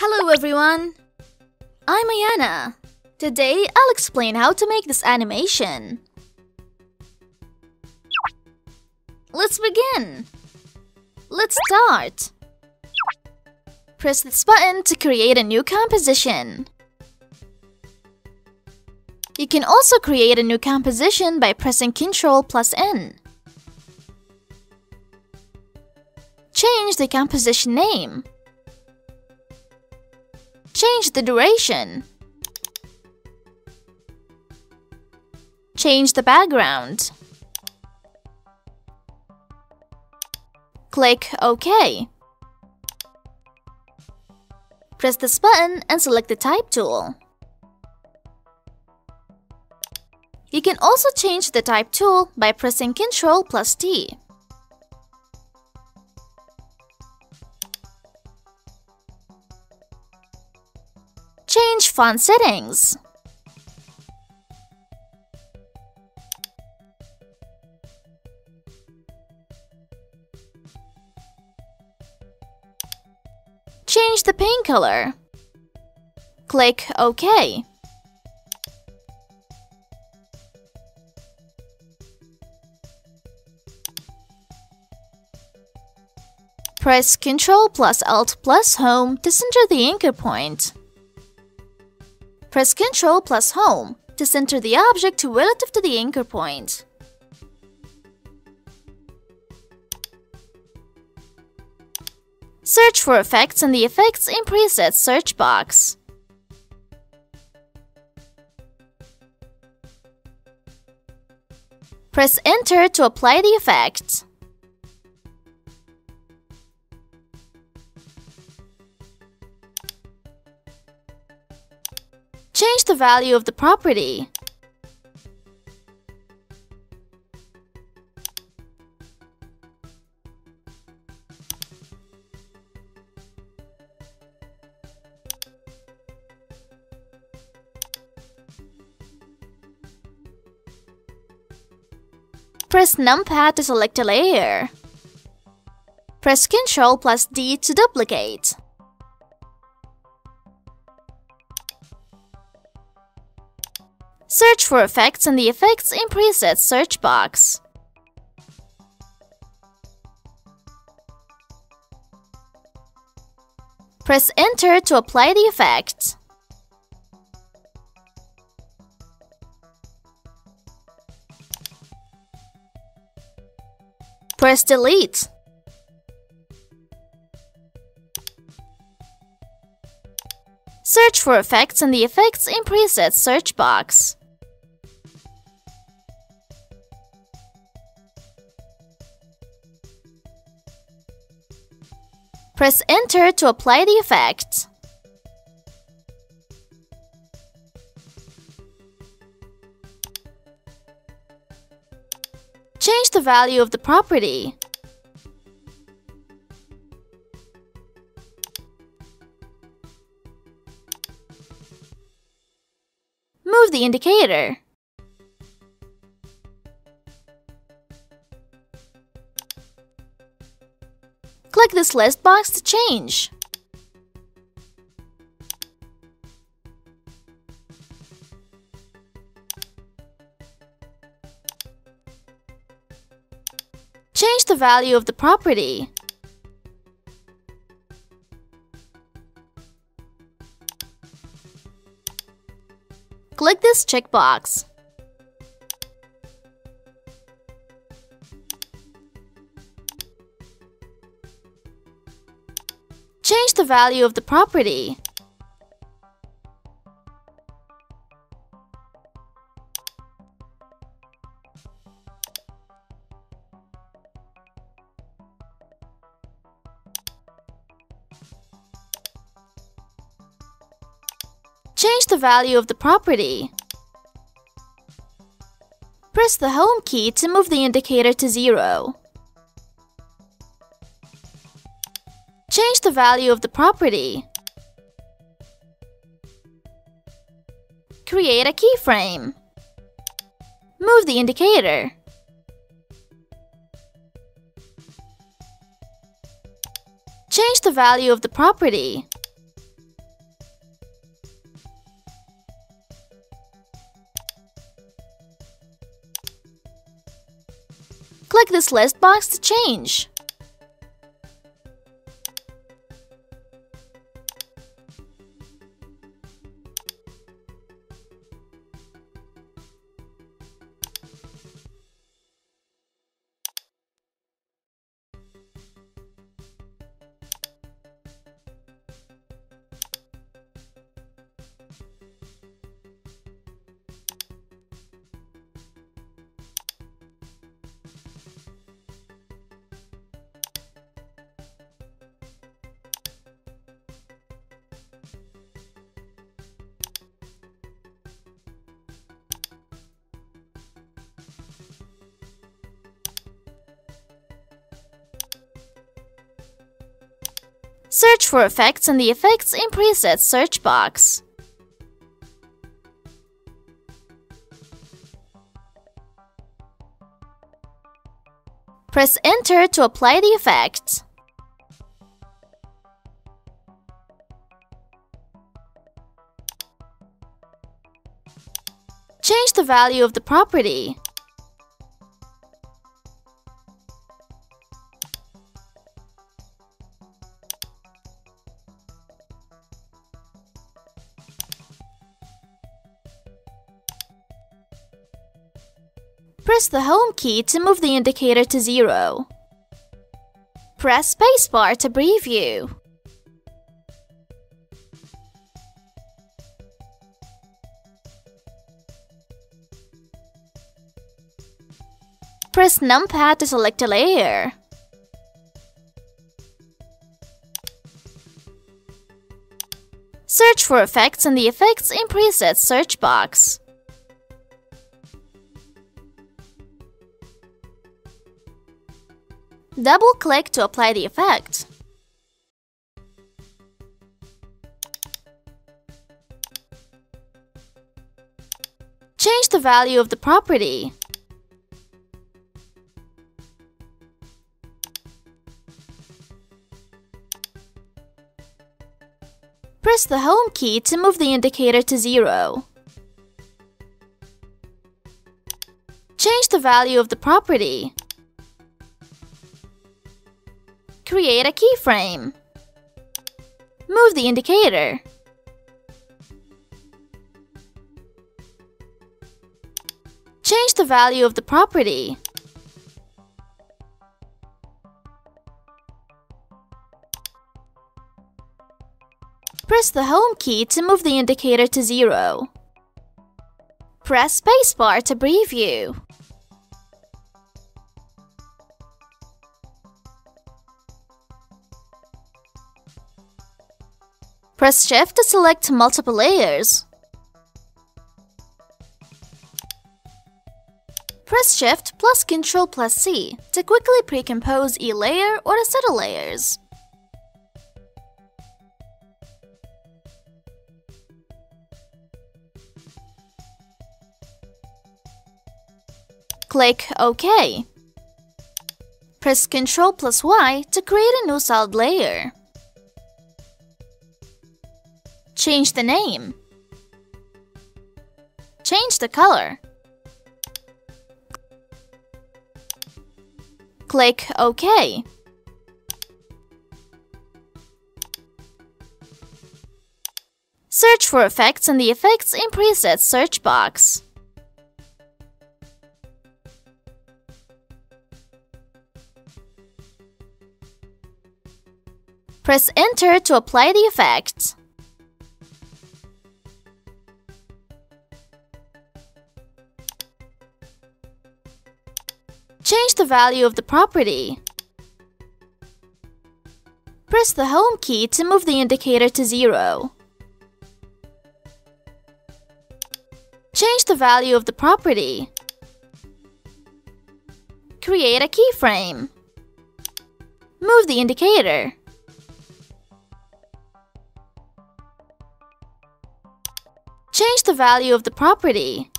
Hello everyone! I'm Ayana. Today I'll explain how to make this animation. Let's begin! Let's start! Press this button to create a new composition. You can also create a new composition by pressing Ctrl+N. Change the composition name. Change the duration. Change the background. Click OK. Press this button and select the Type tool. You can also change the Type tool by pressing Ctrl+T. Change font settings. Change the paint color. Click OK. Press Ctrl+Alt+Home to center the anchor point. Press Ctrl+Home to center the object relative to the anchor point. Search for effects in the Effects and Presets search box. Press Enter to apply the effect. Change the value of the property. Press numpad to select a layer. Press Ctrl+D to duplicate. Search for effects in the Effects and Presets search box. Press Enter to apply the effect. Press Delete. Search for effects in the Effects and Presets search box. Press Enter to apply the effect. Change the value of the property. Move the indicator. Click this list box to change. Change the value of the property. Click this checkbox. Change the value of the property. Change the value of the property. Press the Home key to move the indicator to 0. Change the value of the property. Create a keyframe. Move the indicator. Change the value of the property. this last box to change. Search for effects in the Effects in Presets search box. Press Enter to apply the effect. Change the value of the property. Press the Home key to move the indicator to 0. Press Spacebar to preview. Press Numpad to select a layer. Search for effects in the Effects in Presets search box. Double-click to apply the effect. Change the value of the property. Press the Home key to move the indicator to 0. Change the value of the property. Create a keyframe. Move the indicator. Change the value of the property. Press the Home key to move the indicator to 0. Press Spacebar to preview. Press Shift to select multiple layers. Press Shift plus Ctrl plus C to quickly pre-compose a layer or a set of layers. Click OK. Press Ctrl plus Y to create a new solid layer. Change the name. Change the color. Click OK. Search for effects in the Effects in Presets search box. Press Enter to apply the effect. Change the value of the property. Press the Home key to move the indicator to 0. Change the value of the property. Create a keyframe. Move the indicator. Change the value of the property.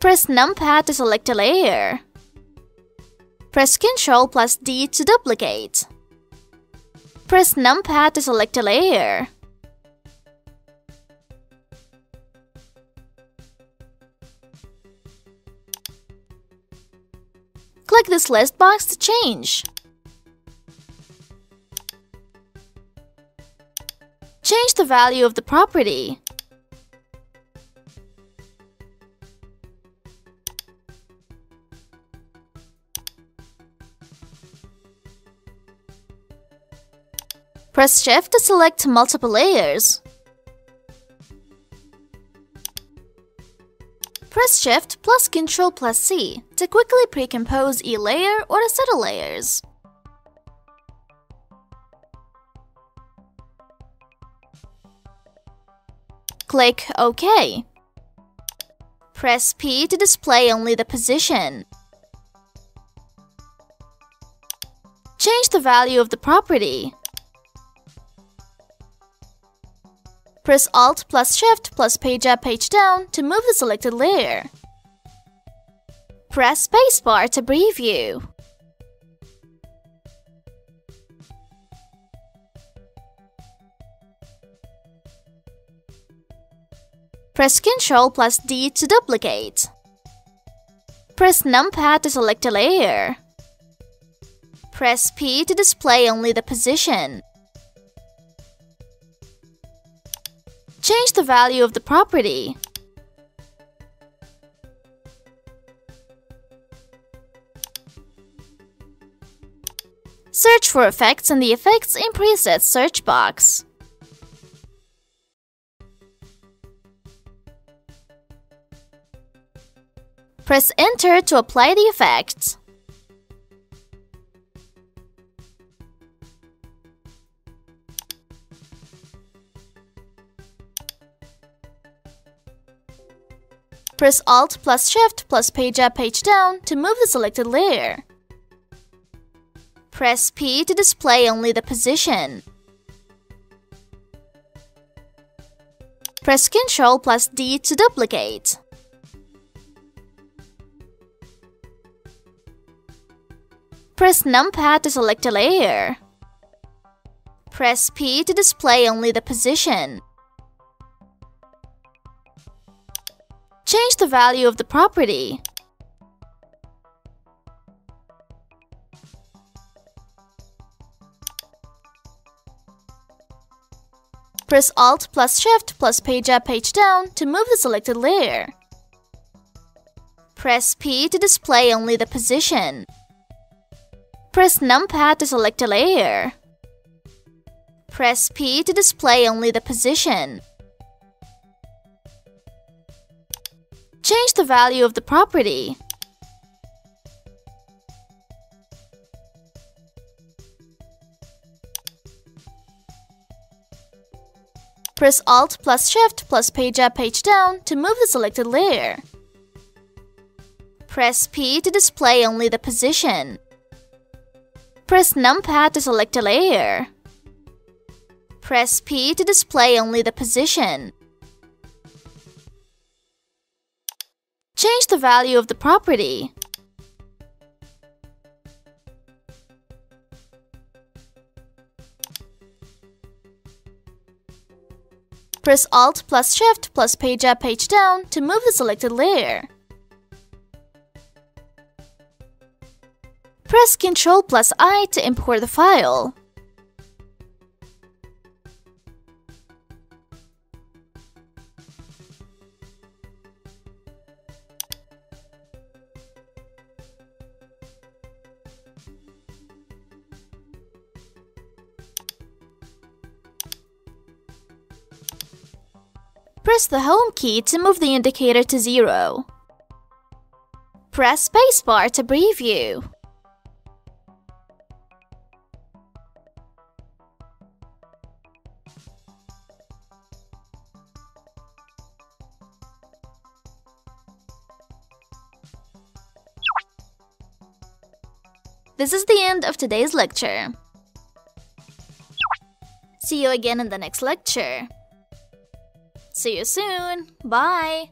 Press numpad to select a layer. Press Ctrl plus D to duplicate. Press numpad to select a layer. Click this list box to change. Change the value of the property. Press Shift to select multiple layers. Press Shift plus Ctrl plus C to quickly pre-compose a layer or a set of layers. Click OK. Press P to display only the position. Change the value of the property. Press Alt plus Shift plus Page Up, Page Down to move the selected layer. Press Spacebar to preview. Press Ctrl plus D to duplicate. Press numpad to select a layer. Press P to display only the position. Change the value of the property. Search for effects in the Effects and Presets search box. Press Enter to apply the effect. Press Alt plus Shift plus Page Up, Page Down to move the selected layer. Press P to display only the position. Press Ctrl plus D to duplicate. Press numpad to select a layer. Press P to display only the position. Change the value of the property. Press Alt plus Shift plus Page Up, Page Down to move the selected layer. Press P to display only the position. Press numpad to select a layer. Press P to display only the position. Change the value of the property. Press Alt plus Shift plus Page Up, Page Down to move the selected layer. Press P to display only the position. Press numpad to select a layer. Press P to display only the position. Change the value of the property. Press Alt plus Shift plus Page Up, Page Down to move the selected layer. Press Ctrl plus I to import the file. Press the Home key to move the indicator to 0. Press Spacebar to preview. This is the end of today's lecture. See you again in the next lecture. See you soon. Bye.